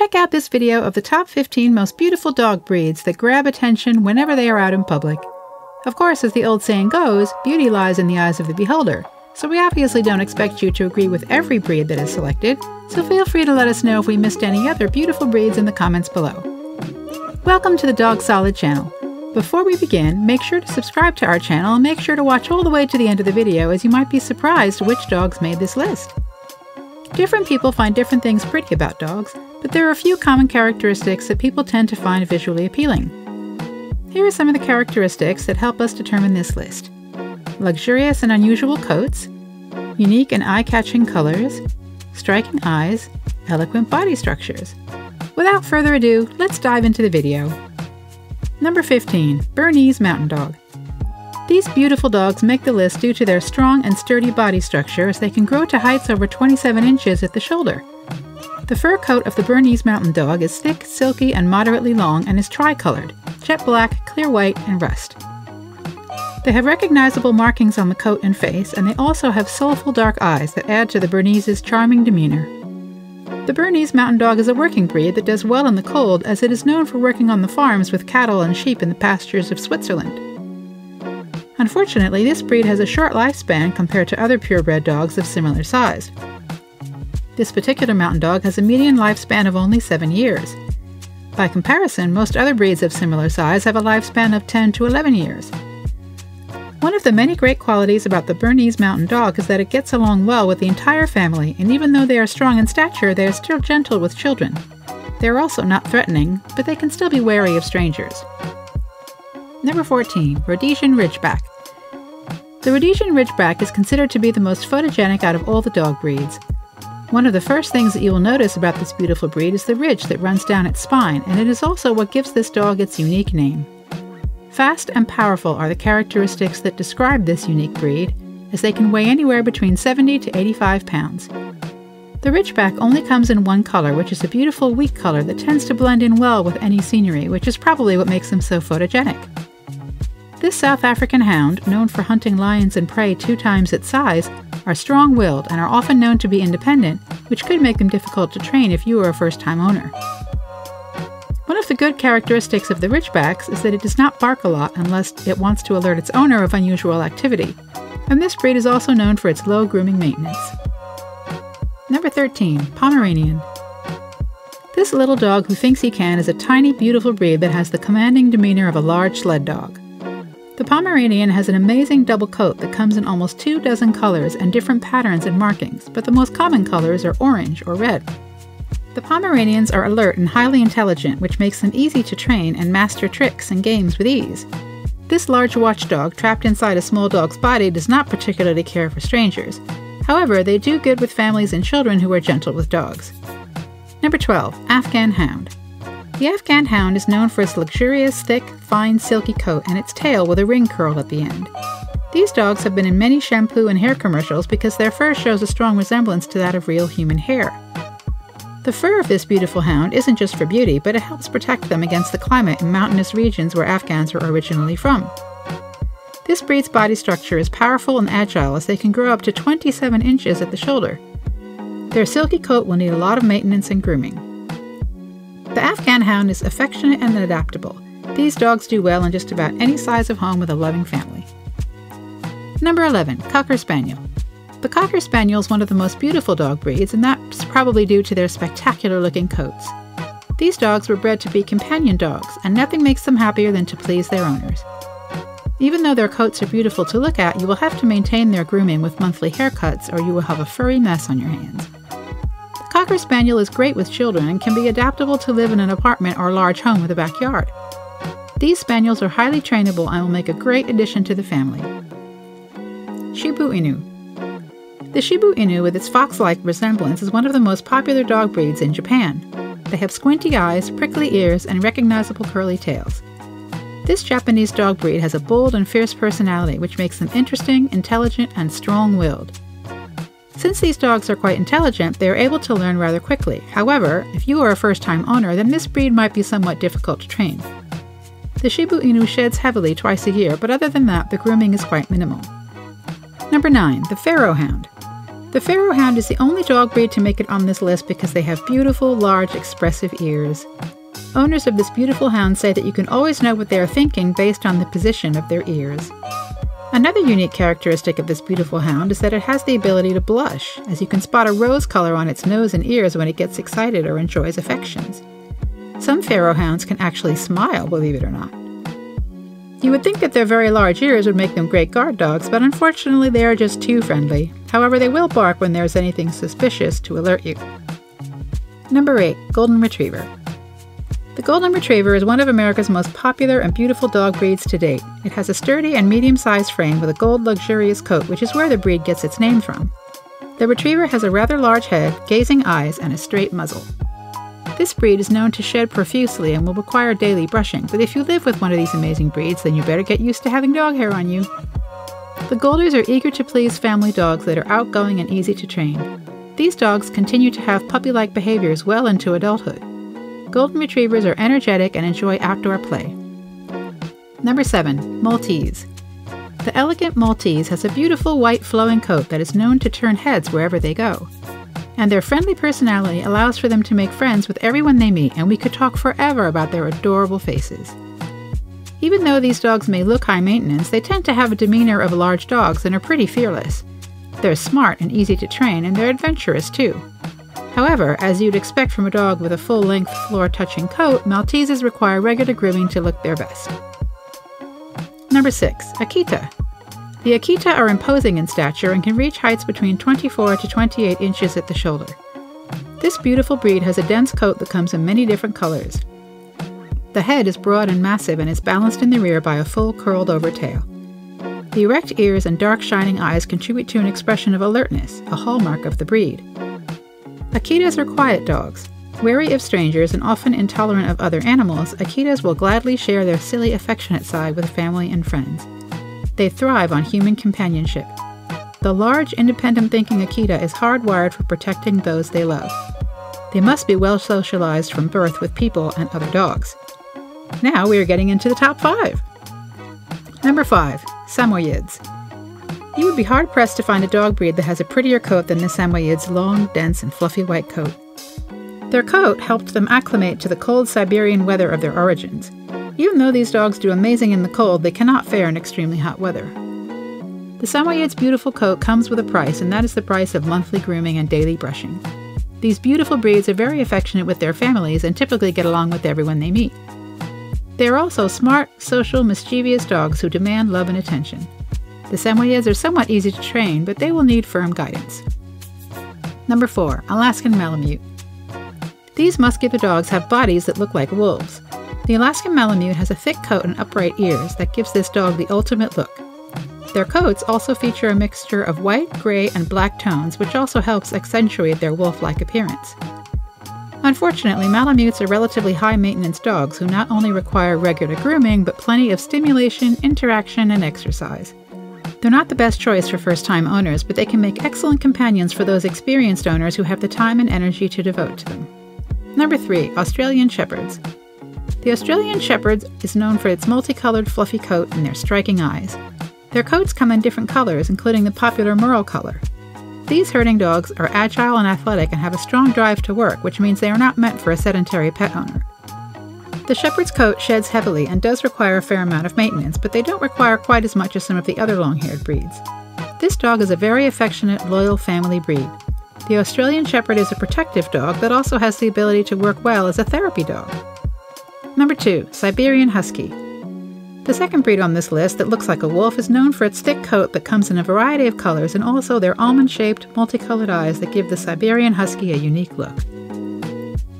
Check out this video of the top 15 most beautiful dog breeds that grab attention whenever they are out in public. Of course, as the old saying goes, beauty lies in the eyes of the beholder, so we obviously don't expect you to agree with every breed that is selected, so feel free to let us know if we missed any other beautiful breeds in the comments below. Welcome to the Dog Solid channel. Before we begin, make sure to subscribe to our channel and make sure to watch all the way to the end of the video, as you might be surprised which dogs made this list. Different people find different things pretty about dogs, but there are a few common characteristics that people tend to find visually appealing. Here are some of the characteristics that help us determine this list. Luxurious and unusual coats, unique and eye-catching colors, striking eyes, eloquent body structures. Without further ado, let's dive into the video. Number 15, Bernese Mountain Dog. These beautiful dogs make the list due to their strong and sturdy body structure, as they can grow to heights over 27 inches at the shoulder. The fur coat of the Bernese Mountain Dog is thick, silky, and moderately long, and is tri-colored: jet black, clear white, and rust. They have recognizable markings on the coat and face, and they also have soulful dark eyes that add to the Bernese's charming demeanor. The Bernese Mountain Dog is a working breed that does well in the cold, as it is known for working on the farms with cattle and sheep in the pastures of Switzerland. Unfortunately, this breed has a short lifespan compared to other purebred dogs of similar size. This particular mountain dog has a median lifespan of only 7 years. By comparison, most other breeds of similar size have a lifespan of 10 to 11 years. One of the many great qualities about the Bernese Mountain Dog is that it gets along well with the entire family, and even though they are strong in stature, they are still gentle with children. They are also not threatening, but they can still be wary of strangers. Number 14, Rhodesian Ridgeback. The Rhodesian Ridgeback is considered to be the most photogenic out of all the dog breeds. One of the first things that you will notice about this beautiful breed is the ridge that runs down its spine, and it is also what gives this dog its unique name. Fast and powerful are the characteristics that describe this unique breed, as they can weigh anywhere between 70 to 85 pounds. The Ridgeback only comes in one color, which is a beautiful weak color that tends to blend in well with any scenery, which is probably what makes them so photogenic. This South African hound, known for hunting lions and prey 2 times its size, are strong-willed and are often known to be independent, which could make them difficult to train if you are a first-time owner. One of the good characteristics of the Ridgebacks is that it does not bark a lot unless it wants to alert its owner of unusual activity, and this breed is also known for its low grooming maintenance. Number 13, Pomeranian. This little dog who thinks he can is a tiny, beautiful breed that has the commanding demeanor of a large sled dog. The Pomeranian has an amazing double coat that comes in almost 24 colors and different patterns and markings, but the most common colors are orange or red. The Pomeranians are alert and highly intelligent, which makes them easy to train and master tricks and games with ease. This large watchdog trapped inside a small dog's body does not particularly care for strangers. However, they do good with families and children who are gentle with dogs. Number 12, Afghan Hound. The Afghan Hound is known for its luxurious, thick, fine, silky coat and its tail with a ring curled at the end. These dogs have been in many shampoo and hair commercials because their fur shows a strong resemblance to that of real human hair. The fur of this beautiful hound isn't just for beauty, but it helps protect them against the climate in mountainous regions where Afghans are originally from. This breed's body structure is powerful and agile, as they can grow up to 27 inches at the shoulder. Their silky coat will need a lot of maintenance and grooming. The Afghan Hound is affectionate and adaptable. These dogs do well in just about any size of home with a loving family. Number 11, Cocker Spaniel. The Cocker Spaniel is one of the most beautiful dog breeds, and that's probably due to their spectacular-looking coats. These dogs were bred to be companion dogs, and nothing makes them happier than to please their owners. Even though their coats are beautiful to look at, you will have to maintain their grooming with monthly haircuts, or you will have a furry mess on your hands. The Cocker Spaniel is great with children and can be adaptable to live in an apartment or large home with a backyard. These spaniels are highly trainable and will make a great addition to the family. Shiba Inu. The Shiba Inu, with its fox-like resemblance, is one of the most popular dog breeds in Japan. They have squinty eyes, prickly ears, and recognizable curly tails. This Japanese dog breed has a bold and fierce personality, which makes them interesting, intelligent, and strong-willed. Since these dogs are quite intelligent, they are able to learn rather quickly. However, if you are a first-time owner, then this breed might be somewhat difficult to train. The Shiba Inu sheds heavily twice a year, but other than that, the grooming is quite minimal. Number 9, the Pharaoh Hound. The Pharaoh Hound is the only dog breed to make it on this list because they have beautiful, large, expressive ears. Owners of this beautiful hound say that you can always know what they are thinking based on the position of their ears. Another unique characteristic of this beautiful hound is that it has the ability to blush, as you can spot a rose color on its nose and ears when it gets excited or enjoys affections. Some Pharaoh Hounds can actually smile, believe it or not. You would think that their very large ears would make them great guard dogs, but unfortunately they are just too friendly. However, they will bark when there's anything suspicious to alert you. Number 8. Golden Retriever. The Golden Retriever is one of America's most popular and beautiful dog breeds to date. It has a sturdy and medium-sized frame with a gold luxurious coat, which is where the breed gets its name from. The Retriever has a rather large head, gazing eyes, and a straight muzzle. This breed is known to shed profusely and will require daily brushing, but if you live with one of these amazing breeds, then you better get used to having dog hair on you. The Golders are eager to please family dogs that are outgoing and easy to train. These dogs continue to have puppy-like behaviors well into adulthood. Golden Retrievers are energetic and enjoy outdoor play. Number 7. Maltese. The elegant Maltese has a beautiful white flowing coat that is known to turn heads wherever they go. And their friendly personality allows for them to make friends with everyone they meet, and we could talk forever about their adorable faces. Even though these dogs may look high maintenance, they tend to have a demeanor of large dogs and are pretty fearless. They're smart and easy to train, and they're adventurous too. However, as you'd expect from a dog with a full-length, floor-touching coat, Malteses require regular grooming to look their best. Number 6. Akita. The Akita are imposing in stature and can reach heights between 24 to 28 inches at the shoulder. This beautiful breed has a dense coat that comes in many different colors. The head is broad and massive and is balanced in the rear by a full curled-over tail. The erect ears and dark shining eyes contribute to an expression of alertness, a hallmark of the breed. Akitas are quiet dogs. Wary of strangers and often intolerant of other animals, Akitas will gladly share their silly, affectionate side with family and friends. They thrive on human companionship. The large, independent-thinking Akita is hardwired for protecting those they love. They must be well socialized from birth with people and other dogs. Now we are getting into the top 5. Number 5. Samoyeds. You would be hard-pressed to find a dog breed that has a prettier coat than the Samoyed's long, dense, and fluffy white coat. Their coat helped them acclimate to the cold Siberian weather of their origins. Even though these dogs do amazing in the cold, they cannot fare in extremely hot weather. The Samoyed's beautiful coat comes with a price, and that is the price of monthly grooming and daily brushing. These beautiful breeds are very affectionate with their families and typically get along with everyone they meet. They are also smart, social, mischievous dogs who demand love and attention. The Samoyeds are somewhat easy to train, but they will need firm guidance. Number 4. Alaskan Malamute. These muscular dogs have bodies that look like wolves. The Alaskan Malamute has a thick coat and upright ears that gives this dog the ultimate look. Their coats also feature a mixture of white, gray, and black tones, which also helps accentuate their wolf-like appearance. Unfortunately, Malamutes are relatively high-maintenance dogs who not only require regular grooming, but plenty of stimulation, interaction, and exercise. They're not the best choice for first-time owners, but they can make excellent companions for those experienced owners who have the time and energy to devote to them. Number 3. Australian Shepherds. The Australian Shepherd is known for its multicolored fluffy coat and their striking eyes. Their coats come in different colors, including the popular merle color. These herding dogs are agile and athletic and have a strong drive to work, which means they are not meant for a sedentary pet owner. The shepherd's coat sheds heavily and does require a fair amount of maintenance, but they don't require quite as much as some of the other long-haired breeds. This dog is a very affectionate, loyal family breed. The Australian Shepherd is a protective dog that also has the ability to work well as a therapy dog. Number 2. Siberian Husky. The second breed on this list that looks like a wolf is known for its thick coat that comes in a variety of colors and also their almond-shaped, multicolored eyes that give the Siberian Husky a unique look.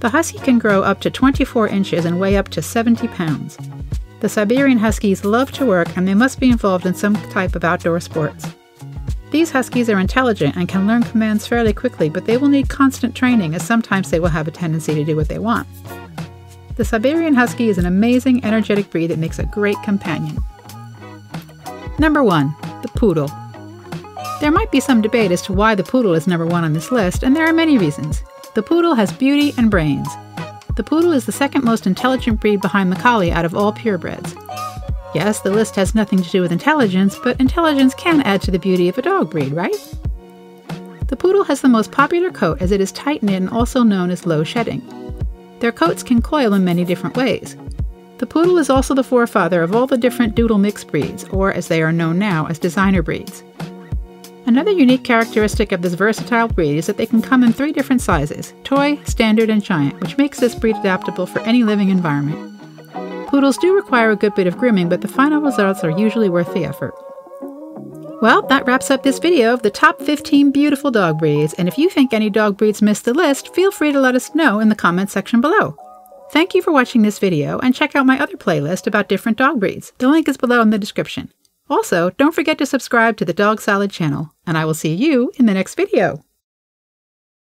The Husky can grow up to 24 inches and weigh up to 70 pounds. The Siberian Huskies love to work and they must be involved in some type of outdoor sports. These Huskies are intelligent and can learn commands fairly quickly, but they will need constant training as sometimes they will have a tendency to do what they want. The Siberian Husky is an amazing, energetic breed that makes a great companion. Number 1. The Poodle. There might be some debate as to why the Poodle is number 1 on this list, and there are many reasons. The Poodle has beauty and brains. The Poodle is the second most intelligent breed behind the Collie out of all purebreds. Yes, the list has nothing to do with intelligence, but intelligence can add to the beauty of a dog breed, right? The poodle has the most popular coat as it is tight knit and also known as low shedding. Their coats can coil in many different ways. The poodle is also the forefather of all the different doodle mix breeds, or as they are known now as designer breeds. Another unique characteristic of this versatile breed is that they can come in three different sizes: toy, standard, and giant, which makes this breed adaptable for any living environment. Poodles do require a good bit of grooming, but the final results are usually worth the effort. Well, that wraps up this video of the top 15 beautiful dog breeds, and if you think any dog breeds missed the list, feel free to let us know in the comments section below. Thank you for watching this video, and check out my other playlist about different dog breeds. The link is below in the description. Also, don't forget to subscribe to the Dog Solid channel, and I will see you in the next video.